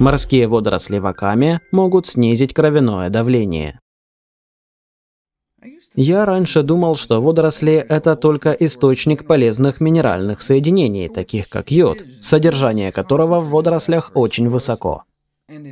Морские водоросли вакаме могут снизить кровяное давление. Я раньше думал, что водоросли – это только источник полезных минеральных соединений, таких как йод, содержание которого в водорослях очень высоко.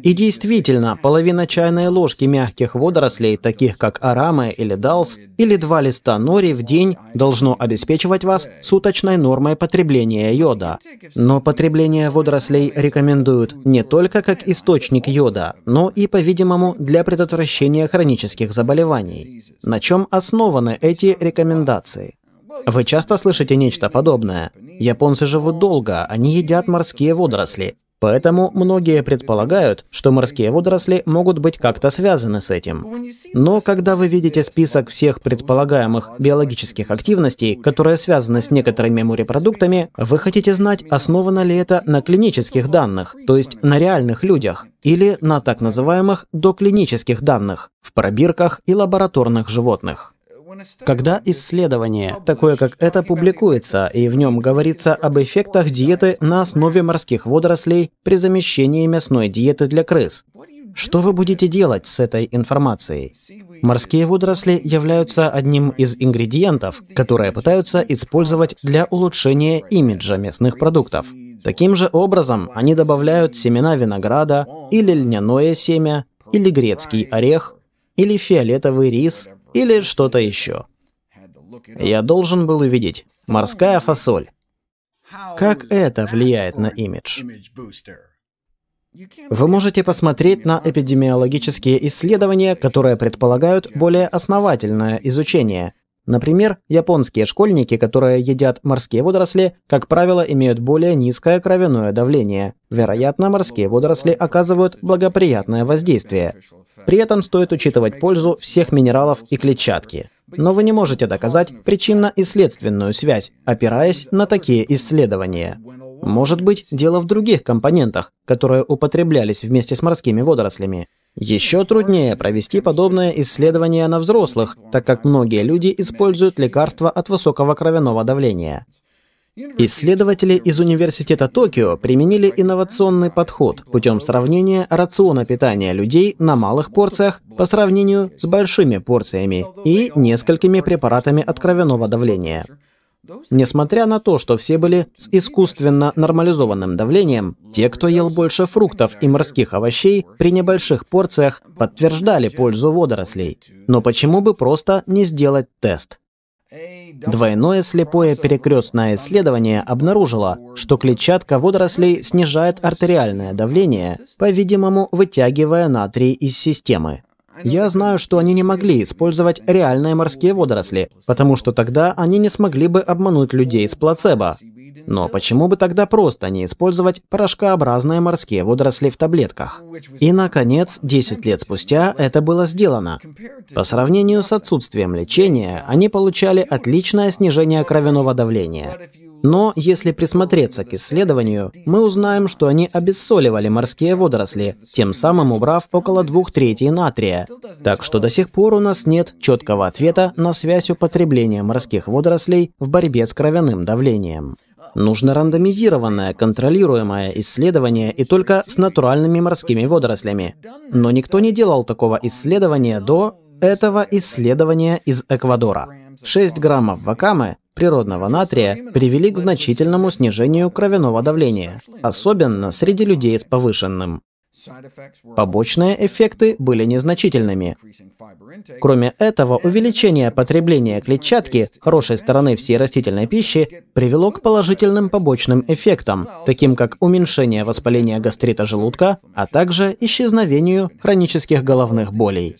И действительно, половина чайной ложки мягких водорослей, таких как араме или далс, или 2 листа нори в день должно обеспечивать вас суточной нормой потребления йода. Но потребление водорослей рекомендуют не только как источник йода, но и, по-видимому, для предотвращения хронических заболеваний. На чем основаны эти рекомендации? Вы часто слышите нечто подобное? Японцы живут долго, они едят морские водоросли. Поэтому многие предполагают, что морские водоросли могут быть как-то связаны с этим. Но когда вы видите список всех предполагаемых биологических активностей, которые связаны с некоторыми морепродуктами, вы хотите знать, основано ли это на клинических данных, то есть на реальных людях, или на так называемых доклинических данных, в пробирках и лабораторных животных. Когда исследование, такое как это, публикуется, и в нем говорится об эффектах диеты на основе морских водорослей при замещении мясной диеты для крыс, что вы будете делать с этой информацией? Морские водоросли являются одним из ингредиентов, которые пытаются использовать для улучшения имиджа местных продуктов. Таким же образом, они добавляют семена винограда, или льняное семя, или грецкий орех, или фиолетовый рис, или что-то еще. Я должен был увидеть. Морская фасоль. Как это влияет на имидж? Вы можете посмотреть на эпидемиологические исследования, которые предполагают более основательное изучение. Например, японские школьники, которые едят морские водоросли, как правило, имеют более низкое кровяное давление. Вероятно, морские водоросли оказывают благоприятное воздействие. При этом стоит учитывать пользу всех минералов и клетчатки. Но вы не можете доказать причинно-следственную связь, опираясь на такие исследования. Может быть, дело в других компонентах, которые употреблялись вместе с морскими водорослями. Еще труднее провести подобное исследование на взрослых, так как многие люди используют лекарства от высокого кровяного давления. Исследователи из Университета Токио применили инновационный подход путем сравнения рациона питания людей на малых порциях по сравнению с большими порциями и несколькими препаратами от кровяного давления. Несмотря на то, что все были с искусственно нормализованным давлением, те, кто ел больше фруктов и морских овощей при небольших порциях, подтверждали пользу водорослей. Но почему бы просто не сделать тест? Двойное слепое перекрестное исследование обнаружило, что клетчатка водорослей снижает артериальное давление, по-видимому, вытягивая натрий из системы. Я знаю, что они не могли использовать реальные морские водоросли, потому что тогда они не смогли бы обмануть людей с плацебо. Но почему бы тогда просто не использовать порошкообразные морские водоросли в таблетках? И, наконец, 10 лет спустя это было сделано. По сравнению с отсутствием лечения, они получали отличное снижение кровяного давления. Но если присмотреться к исследованию, мы узнаем, что они обессоливали морские водоросли, тем самым убрав около 2/3 натрия. Так что до сих пор у нас нет четкого ответа на связь употребления морских водорослей в борьбе с кровяным давлением. Нужно рандомизированное, контролируемое исследование и только с натуральными морскими водорослями. Но никто не делал такого исследования до этого исследования из Эквадора. 6 граммов вакаме природного натрия привели к значительному снижению кровяного давления, особенно среди людей с повышенным. Побочные эффекты были незначительными. Кроме этого, увеличение потребления клетчатки, хорошей стороны всей растительной пищи, привело к положительным побочным эффектам, таким как уменьшение воспаления гастрита желудка, а также исчезновению хронических головных болей.